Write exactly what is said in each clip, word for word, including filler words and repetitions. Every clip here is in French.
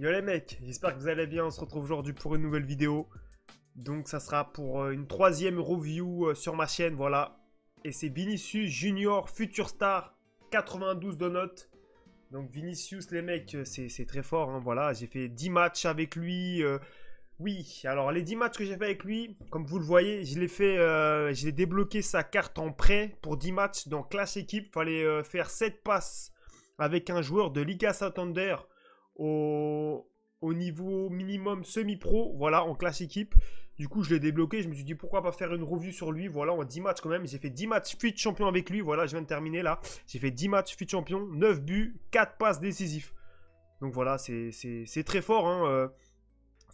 Yo les mecs, j'espère que vous allez bien, on se retrouve aujourd'hui pour une nouvelle vidéo. Donc ça sera pour une troisième review sur ma chaîne, voilà. Et c'est Vinicius Junior, Future Star, quatre-vingt-douze de note. Donc Vinicius les mecs, c'est très fort, hein, voilà, j'ai fait dix matchs avec lui. Euh, oui, alors les dix matchs que j'ai fait avec lui, comme vous le voyez, je l'ai fait, euh, je l'ai débloqué sa carte en prêt pour dix matchs dans Clash Equipe. Il fallait euh, faire sept passes avec un joueur de Liga Santander au, au niveau minimum semi-pro, voilà, en Clash Equipe. Du coup, je l'ai débloqué, je me suis dit pourquoi pas faire une review sur lui, voilà, en dix matchs quand même. J'ai fait dix matchs F U T Champion avec lui, voilà, je viens de terminer là. J'ai fait dix matchs F U T Champion, neuf buts, quatre passes décisives. Donc voilà, c'est très fort, hein, euh,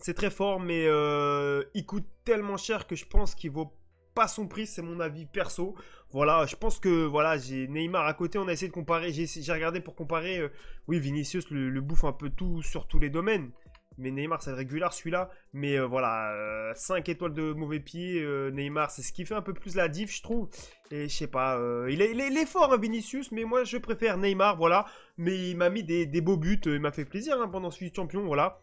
c'est très fort, mais euh, il coûte tellement cher que je pense qu'il vaut pas son prix, c'est mon avis perso. Voilà, je pense que voilà, j'ai Neymar à côté, on a essayé de comparer, j'ai regardé pour comparer. Euh, oui, Vinicius le, le bouffe un peu tout sur tous les domaines, mais Neymar c'est régulier celui-là. Mais euh, voilà, euh, cinq étoiles de mauvais pied, euh, Neymar c'est ce qui fait un peu plus la diff, je trouve. Et je sais pas, euh, il, est, il, est, il est fort hein, Vinicius, mais moi je préfère Neymar, voilà. Mais il m'a mis des, des beaux buts, il m'a fait plaisir hein, pendant ce champion, voilà.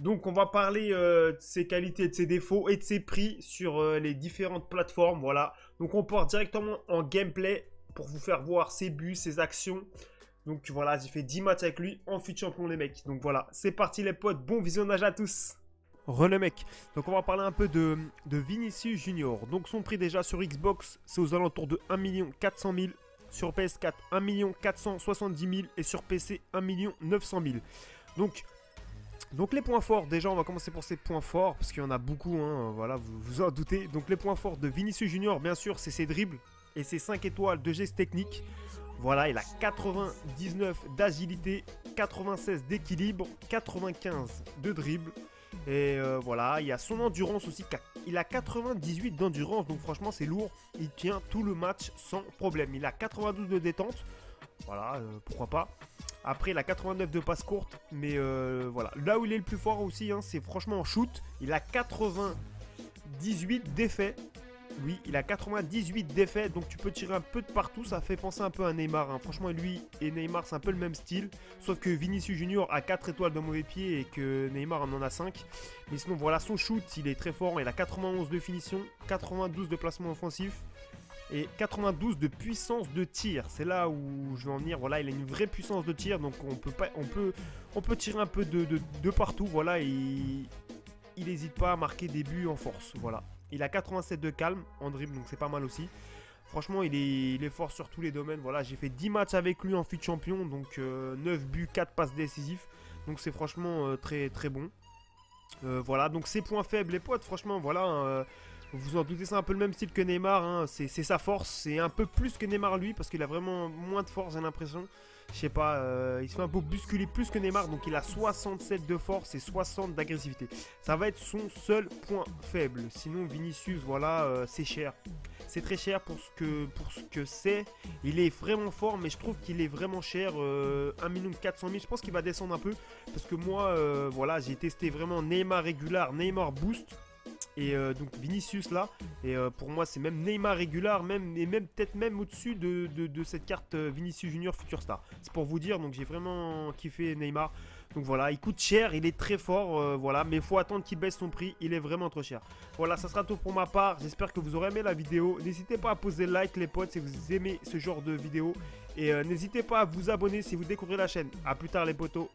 Donc on va parler euh, de ses qualités, de ses défauts et de ses prix sur euh, les différentes plateformes, voilà. Donc on part directement en gameplay pour vous faire voir ses buts, ses actions. Donc voilà, j'ai fait dix matchs avec lui en F U T Champion les mecs. Donc voilà, c'est parti les potes, bon visionnage à tous. Re les mecs, donc on va parler un peu de, de Vinicius Junior. Donc son prix déjà sur Xbox, c'est aux alentours de un million quatre cent mille. Sur P S quatre, un million quatre cent soixante-dix mille. Et sur P C, un million neuf cent mille. Donc... Donc les points forts, déjà on va commencer pour ces points forts, parce qu'il y en a beaucoup, hein, voilà, vous vous en doutez. Donc les points forts de Vinicius Junior, bien sûr, c'est ses dribbles et ses cinq étoiles de gestes techniques. Voilà, il a quatre-vingt-dix-neuf d'agilité, quatre-vingt-seize d'équilibre, quatre-vingt-quinze de dribble. Et euh, voilà, il y a son endurance aussi, il a quatre-vingt-dix-huit d'endurance, donc franchement c'est lourd, il tient tout le match sans problème. Il a quatre-vingt-douze de détente, voilà, euh, pourquoi pas. Après il a quatre-vingt-neuf de passe courte, mais euh, voilà. Là où il est le plus fort aussi, hein, c'est franchement en shoot. Il a quatre-vingt-dix-huit d'effets. Oui, il a quatre-vingt-dix-huit d'effets, donc tu peux tirer un peu de partout. Ça fait penser un peu à Neymar, hein. Franchement lui et Neymar c'est un peu le même style. Sauf que Vinicius Junior a quatre étoiles de mauvais pied et que Neymar en a cinq. Mais sinon voilà, son shoot il est très fort. Il a quatre-vingt-onze de finition, quatre-vingt-douze de placement offensif et quatre-vingt-douze de puissance de tir. C'est là où je vais en venir. Voilà, il a une vraie puissance de tir, donc on peut pas, on peut, on peut tirer un peu de, de, de partout. Voilà, et il n'hésite pas à marquer des buts en force. Voilà, il a quatre-vingt-sept de calme en dribble, donc c'est pas mal aussi. Franchement, il est, il est fort sur tous les domaines. Voilà, j'ai fait dix matchs avec lui en F U T Champion, donc euh, neuf buts, quatre passes décisives. Donc c'est franchement euh, très très bon. Euh, voilà, donc ses points faibles, les potes. Franchement, voilà. Euh, Vous en doutez, c'est un peu le même style que Neymar, hein. C'est sa force, c'est un peu plus que Neymar lui, parce qu'il a vraiment moins de force j'ai l'impression. Je sais pas, euh, il se fait un peu bousculer plus que Neymar, donc il a soixante-sept de force et soixante d'agressivité. Ça va être son seul point faible, sinon Vinicius, voilà, euh, c'est cher. C'est très cher pour ce que pour ce que c'est. Il est vraiment fort, mais je trouve qu'il est vraiment cher, euh, un million quatre cent mille. Je pense qu'il va descendre un peu, parce que moi, euh, voilà, j'ai testé vraiment Neymar régular, Neymar boost. Et euh, donc Vinicius là, et euh, pour moi c'est même Neymar régulier, même, et même peut-être même au-dessus de, de, de cette carte Vinicius Junior Future Star. C'est pour vous dire, donc j'ai vraiment kiffé Neymar. Donc voilà, il coûte cher, il est très fort, euh, voilà, mais il faut attendre qu'il baisse son prix, il est vraiment trop cher. Voilà, ça sera tout pour ma part, j'espère que vous aurez aimé la vidéo. N'hésitez pas à poser like les potes si vous aimez ce genre de vidéo. Et euh, n'hésitez pas à vous abonner si vous découvrez la chaîne. A plus tard les potos.